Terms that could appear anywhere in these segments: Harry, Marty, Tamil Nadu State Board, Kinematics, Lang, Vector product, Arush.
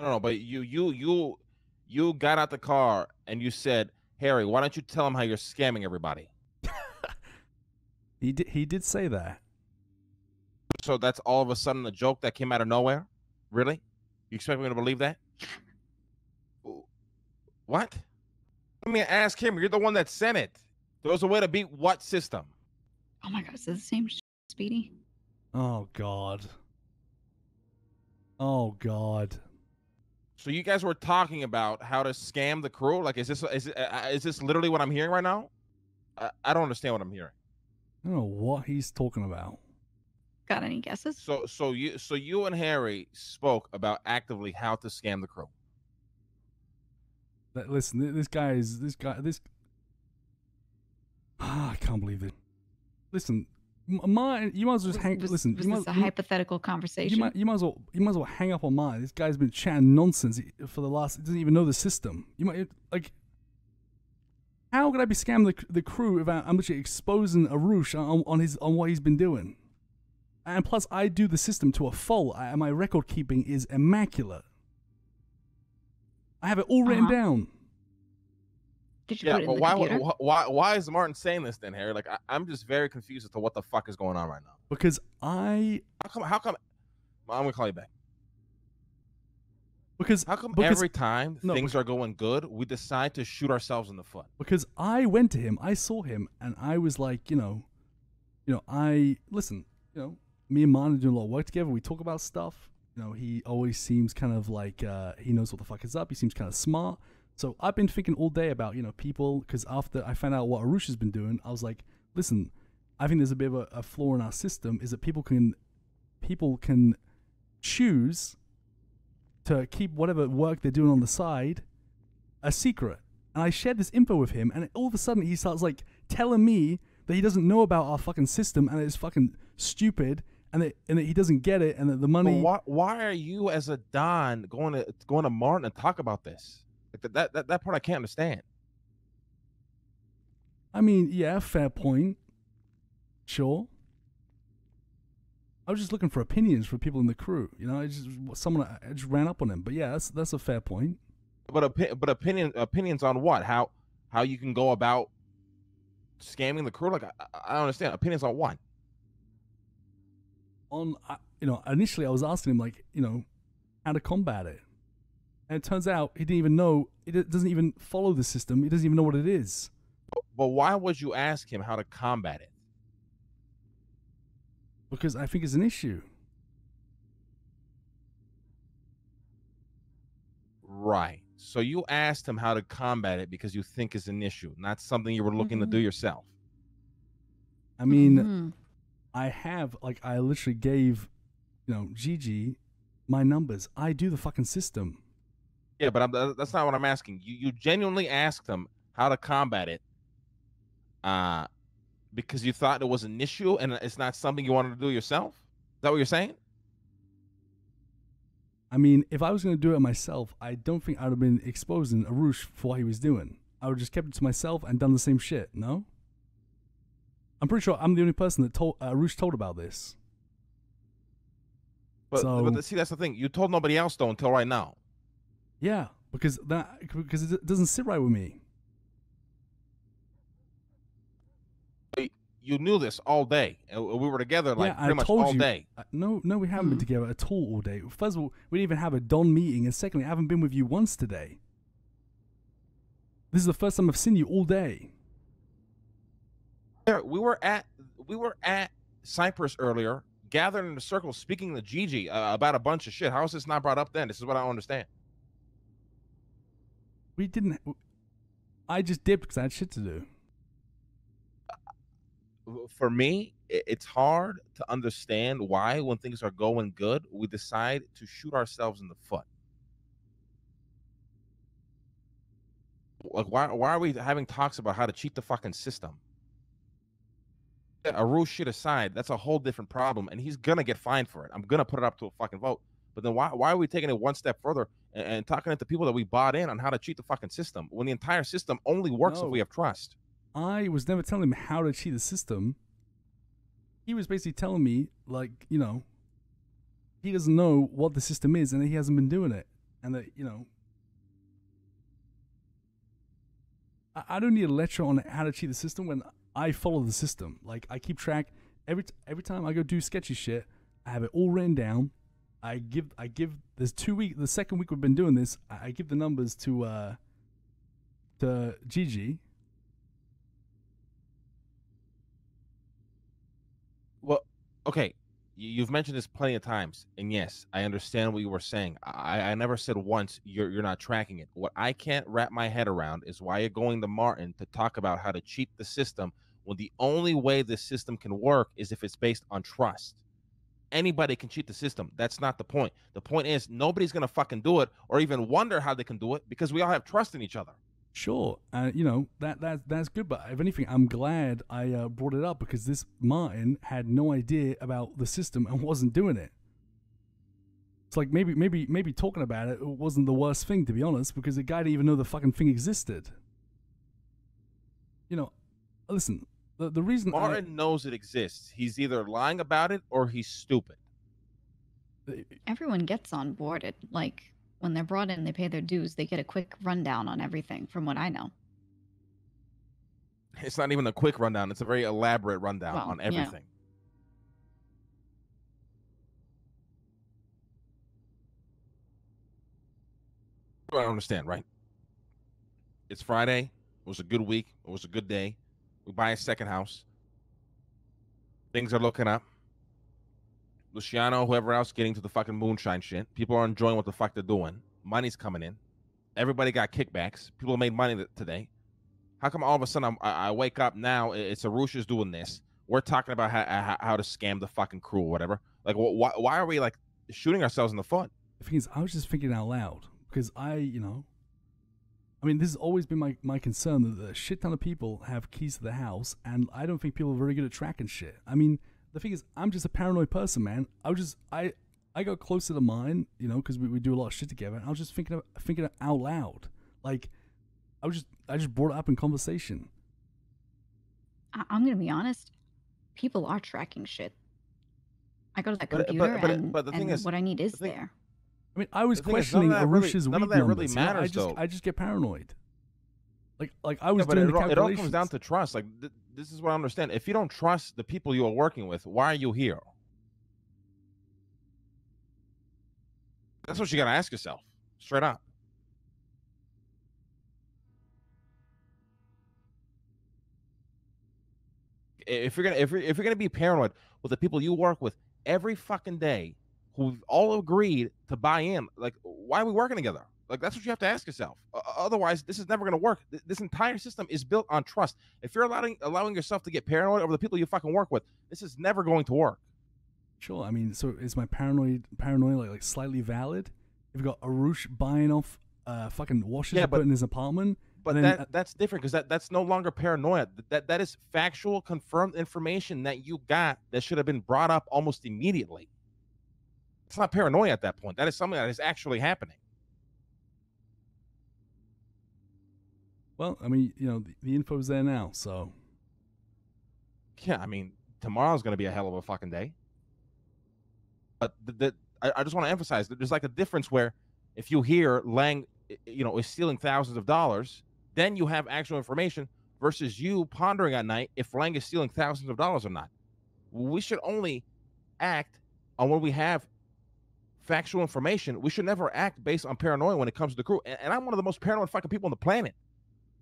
I don't know, but you got out the car and you said, Harry, why don't you tell him how you're scamming everybody? He did say that. So that's all of a sudden a joke that came out of nowhere? Really? You expect me to believe that? What? I mean, ask him. You're the one that sent it. There was a way to beat what system? Oh my God, is it the same shit, Speedy? Oh God. Oh God. So you guys were talking about how to scam the crew? Like, is this literally what I'm hearing right now? I don't understand what I'm hearing. I don't know what he's talking about. Got any guesses? So you and Harry spoke about actively how to scam the crew. Listen, this guy. Ah, I can't believe it. Listen, Marty, you might as well just hang. Listen, this is a hypothetical conversation. You might as well hang up on Marty. This guy's been chatting nonsense for the last. He doesn't even know the system. You might like. How could I be scamming the crew if I'm literally exposing Arush on what he's been doing? And plus, I do the system to a fault. My record keeping is immaculate. I have it all written down. Did you put it in the computer? Why is Martin saying this then, Harry? Like, I'm just very confused as to what the fuck is going on right now. Because how come? I'm gonna call you back. Because every time things are going good, we decide to shoot ourselves in the foot? Because I went to him, I saw him, and I was like, me and Martin do a lot of work together. We talk about stuff. He always seems kind of like he knows what the fuck is up. He seems kind of smart. So I've been thinking all day about people, because after I found out what Arush has been doing, I was like, listen, I think there's a bit of a flaw in our system, is that people can choose to keep whatever work they're doing on the side a secret. And I shared this info with him, and all of a sudden he starts like telling me that he doesn't know about our fucking system and it's fucking stupid and that he doesn't get it and that the money. Well, why are you as a Don going to Martin and talk about this? Like that part I can't understand. I mean, yeah, fair point. Sure. I was just looking for opinions for people in the crew. I just ran up on him. But yeah, that's a fair point. But opinions on what? How you can go about scamming the crew? Like I don't understand. Opinions on what? Initially I was asking him how to combat it, and it turns out he didn't even know. It doesn't even follow the system. He doesn't even know what it is. But why would you ask him how to combat it? Because I think it's an issue. Right. So you asked him how to combat it because you think it's an issue, not something you were looking to do yourself. I mean, I literally gave, Gigi my numbers. I do the fucking system. Yeah, but that's not what I'm asking. You genuinely asked him how to combat it. Because you thought it was an issue and it's not something you wanted to do yourself? Is that what you're saying? I mean, if I was going to do it myself, I don't think I would have been exposing Arush for what he was doing. I would have just kept it to myself and done the same shit, no? I'm pretty sure I'm the only person that Arush told about this. But see, that's the thing. You told nobody else, though, until right now. Yeah, because it doesn't sit right with me. You knew this all day. We were together pretty much all day. No, we haven't been together at all day. First of all, we didn't even have a Don meeting. And secondly, I haven't been with you once today. This is the first time I've seen you all day. We were at Cyprus earlier, gathered in a circle, speaking to Gigi about a bunch of shit. How is this not brought up then? This is what I don't understand. We didn't. I just dipped because I had shit to do. For me, it's hard to understand why, when things are going good, we decide to shoot ourselves in the foot. Like, why are we having talks about how to cheat the fucking system? Arush shit aside, that's a whole different problem, and he's gonna get fined for it. I'm gonna put it up to a fucking vote. But then why are we taking it one step further and talking to people that we bought in on how to cheat the fucking system when the entire system only works if we have trust? I was never telling him how to cheat the system. He was basically telling me, he doesn't know what the system is and he hasn't been doing it. and that, you know, I don't need a lecture on how to cheat the system when I follow the system. Like, I keep track every time I go do sketchy shit. I have it all written down. I give this 2 week, the second week we've been doing this, I give the numbers to Gigi. Well, okay, you've mentioned this plenty of times, and yes, I understand what you were saying. I never said once you're not tracking it. What I can't wrap my head around is why you're going to Martin to talk about how to cheat the system when the only way this system can work is if it's based on trust. Anybody can cheat the system. That's not the point. The point is nobody's gonna fucking do it or even wonder how they can do it because we all have trust in each other. Sure, you know, that's good. But if anything, I'm glad I brought it up because this Martin had no idea about the system and wasn't doing it. It's like maybe talking about it wasn't the worst thing, to be honest, because the guy didn't even know the fucking thing existed. You know, listen, the reason Martin knows it exists, he's either lying about it or he's stupid. Everyone gets on board it, like. When they're brought in, they pay their dues. They get a quick rundown on everything, from what I know. It's not even a quick rundown. It's a very elaborate rundown on everything. Yeah. I don't understand, right? It's Friday. It was a good week. It was a good day. We buy a second house. Things are looking up. Luciano, whoever else, getting to the fucking moonshine shit. People are enjoying what the fuck they're doing. Money's coming in. Everybody got kickbacks. People made money today. How come all of a sudden I wake up now? It's Arusha's doing this. We're talking about how to scam the fucking crew or whatever. Like, why are we like shooting ourselves in the foot? The thing is, I was just thinking out loud because you know, I mean, this has always been my concern that a shit ton of people have keys to the house, and I don't think people are very good at tracking shit. I mean. The thing is, I'm just a paranoid person, man. I got closer to mine, you know, because we do a lot of shit together. And I was just thinking out loud, like I just brought it up in conversation. I'm gonna be honest, people are tracking shit. I go to that computer, but the thing is, what I need is there. I mean, I was questioning Arusha's weed numbers. None of that really matters, though. I just get paranoid. Like I was doing the calculations. It all comes down to trust. Like this is what I understand. If you don't trust the people you are working with, why are you here? That's what you got to ask yourself, straight up. If you're gonna be paranoid with the people you work with every fucking day, who've all agreed to buy in, like why are we working together? Like, that's what you have to ask yourself. Otherwise, this is never going to work. This entire system is built on trust. If you're allowing yourself to get paranoid over the people you fucking work with, this is never going to work. Sure. I mean, so is my paranoia like slightly valid? If you got Arusha buying off fucking washers to put in his apartment. But then, that's different because that's no longer paranoia. That is factual, confirmed information that you got that should have been brought up almost immediately. It's not paranoia at that point. That is something that is actually happening. Well, I mean, you know, the info's there now, so. Yeah, I mean, tomorrow's going to be a hell of a fucking day. But I just want to emphasize that there's like a difference where if you hear Lang, you know, is stealing thousands of dollars, then you have actual information versus you pondering at night if Lang is stealing thousands of dollars or not. We should only act on when we have factual information. We should never act based on paranoia when it comes to the crew. And I'm one of the most paranoid fucking people on the planet.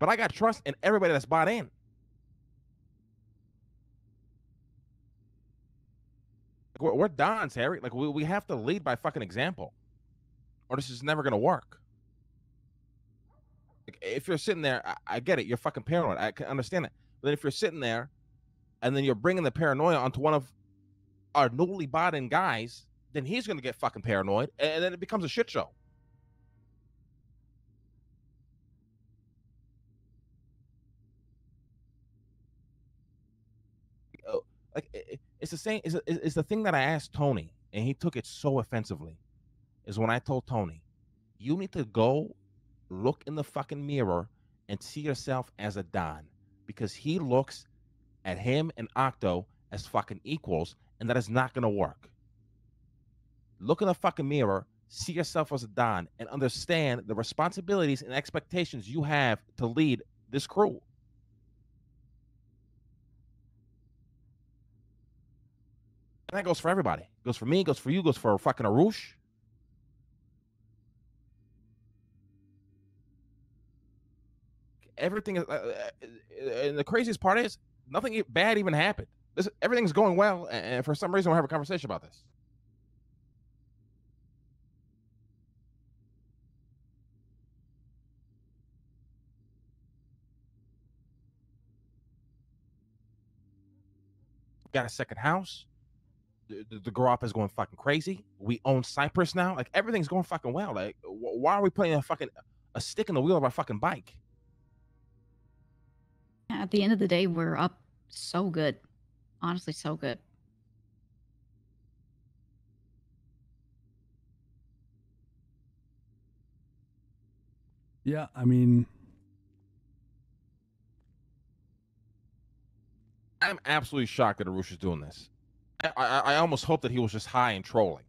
But I got trust in everybody that's bought in. We're dons, Harry. Like, we have to lead by fucking example. Or this is never going to work. Like, if you're sitting there, I get it. You're fucking paranoid. I can understand that. But then if you're sitting there and then you're bringing the paranoia onto one of our newly bought in guys, then he's going to get fucking paranoid. And then it becomes a shit show. Like it's the same. It's the thing that I asked Tony, and he took it so offensively. Is when I told Tony, you need to go look in the fucking mirror and see yourself as a don, because he looks at him and Octo as fucking equals, and that is not gonna work. Look in the fucking mirror, see yourself as a Don and understand the responsibilities and expectations you have to lead this crew. And that goes for everybody. It goes for me, it goes for you, it goes for fucking Arush. Everything is, and the craziest part is, nothing bad even happened. This, everything's going well, and for some reason, we'll have a conversation about this. Got a second house. The grow-up is going fucking crazy. We own Cyprus now. Like, everything's going fucking well. Like, why are we putting a stick in the wheel of our fucking bike? At the end of the day, we're up so good. Honestly, so good. Yeah, I mean... I'm absolutely shocked that Arush is doing this. I almost hope that he was just high and trolling.